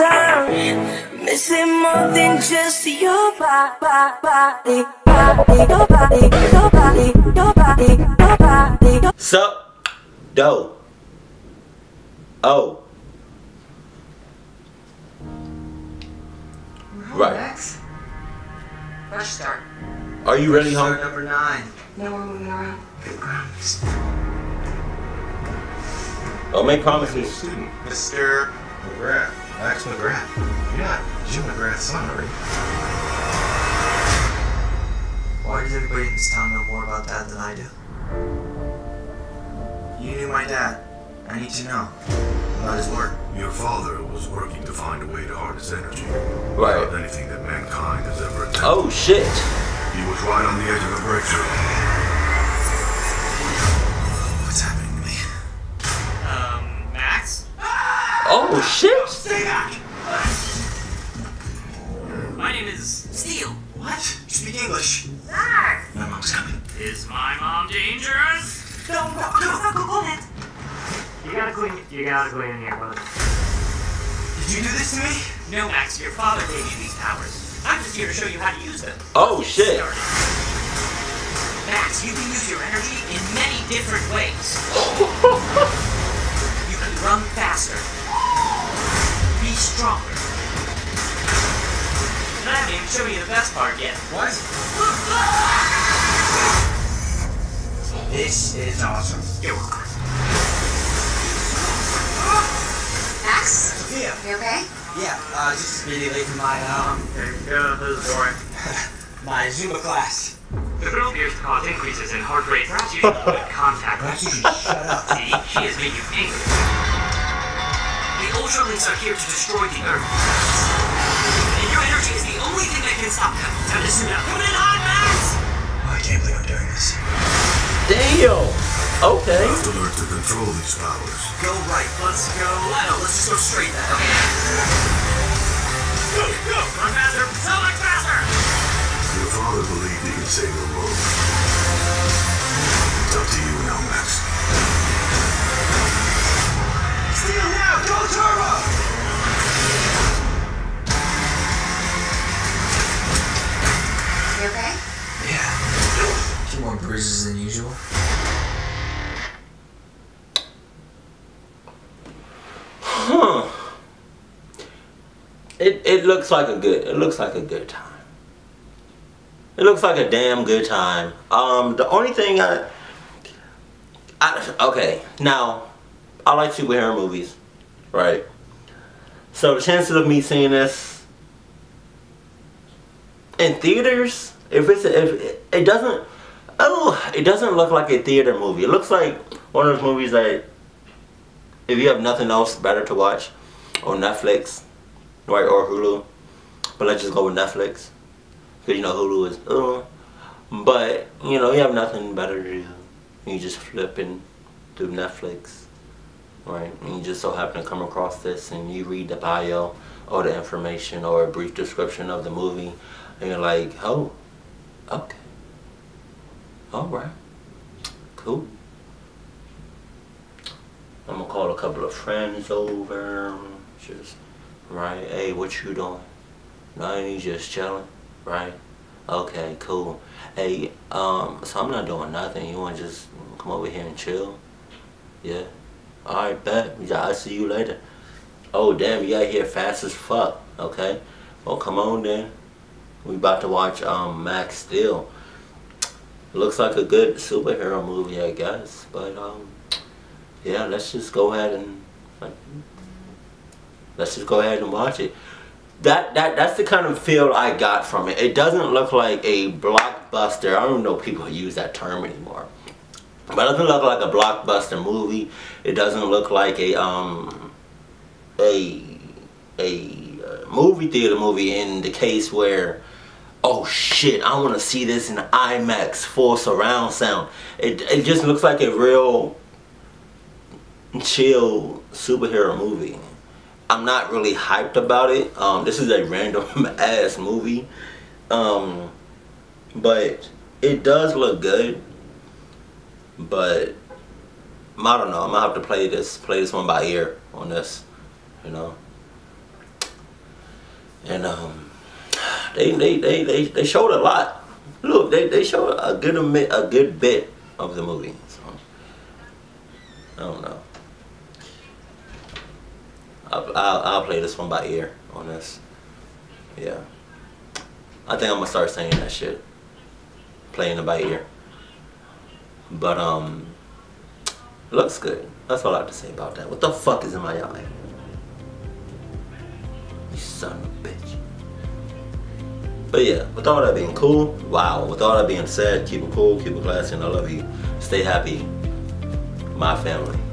sound, missing more than just your body, your body, your body, your body, your body. So, do, oh, right. Max. Fresh start. Are you ready, home? Start number 9. No, we're moving around. Good promise. Oh, make promises. Student, Mr. McGrath. Max McGrath. You're not Jim McGrath's son, are you? Why does everybody in this town know more about that than I do? You knew my dad. I need to know about his work. Your father was working to find a way to harness energy. Right. Without anything that mankind has ever attempted. Oh, shit. He was right on the edge of a breakthrough. What's happening to me? Max? Oh, shit. Stay back. My name is Steel. What? You speak English. Max. My mom's coming. Is my mom dangerous? No, go ahead. You gotta go in here, brother. Did you do this to me? No, Max, your father gave you these powers. I'm just here to show you how to use them. Oh, shit. Max, you can use your energy in many different ways. You can run faster. Be stronger. And I haven't even shown you the best part yet. What? This is awesome. You're welcome. Max? Yeah. You okay? Yeah, just immediately from my, my Zumba class. The girl appears to cause increases in heart rate. Perhaps you should avoid contact. Perhaps you should shut up. See, she has made you angry. The Ultra-links are here to destroy the Earth. And your energy is the only thing that can stop them. Time to suit up. Put it on, Max! Oh, I can't believe I'm doing this. Damn! Okay. You have to learn to control these powers. Go right. Let's go. No, let's just go straight back. Okay. Go. Run faster. So much faster. Your father believed he could save the world. It's up to you now, Max. Steal now. Go turbo. You okay? Yeah. A few more bruises than usual. It looks like a good time. It looks like a damn good time. The only thing okay, now I like superhero movies, right? So the chances of me seeing this in theaters, it doesn't look like a theater movie. It looks like one of those movies that if you have nothing else better to watch on Netflix, right, or Hulu, but let's just go with Netflix, because you know Hulu is but you know, you have nothing better to do, you just flipping through Netflix, right, and you just so happen to come across this and you read the bio or the information or a brief description of the movie and you're like, oh, okay, alright, cool. I'm gonna call a couple of friends over, just, right, hey, what you doing? Nothing, you just chilling, right? Okay, cool. Hey, so I'm not doing nothing, you wanna just come over here and chill? Yeah? Alright, bet, I'll see you later. Oh, damn, you got here fast as fuck, okay? Well, come on then. We about to watch Max Steel. Looks like a good superhero movie, I guess, but, yeah, let's just go ahead and watch it. That's the kind of feel I got from it. It doesn't look like a blockbuster. I don't know if people use that term anymore, but it doesn't look like a blockbuster movie. It doesn't look like a movie theater movie in the case where, oh shit, I want to see this in IMAX full surround sound. It just looks like a real chill superhero movie. I'm not really hyped about it. This is a random ass movie, but it does look good. But I don't know. I'm gonna have to play this one by ear on this, you know. And they showed a lot. Look, they showed a good bit of the movie. So I don't know. I'll play this one by ear on this. Yeah, I think I'm gonna start saying that shit, playing it by ear. But looks good. That's all I have to say about that. What the fuck is in my eye? You son of a bitch. But yeah, with all that being cool, wow. With all that being said, keep it cool, keep it classy, and I love you. Stay happy, my family.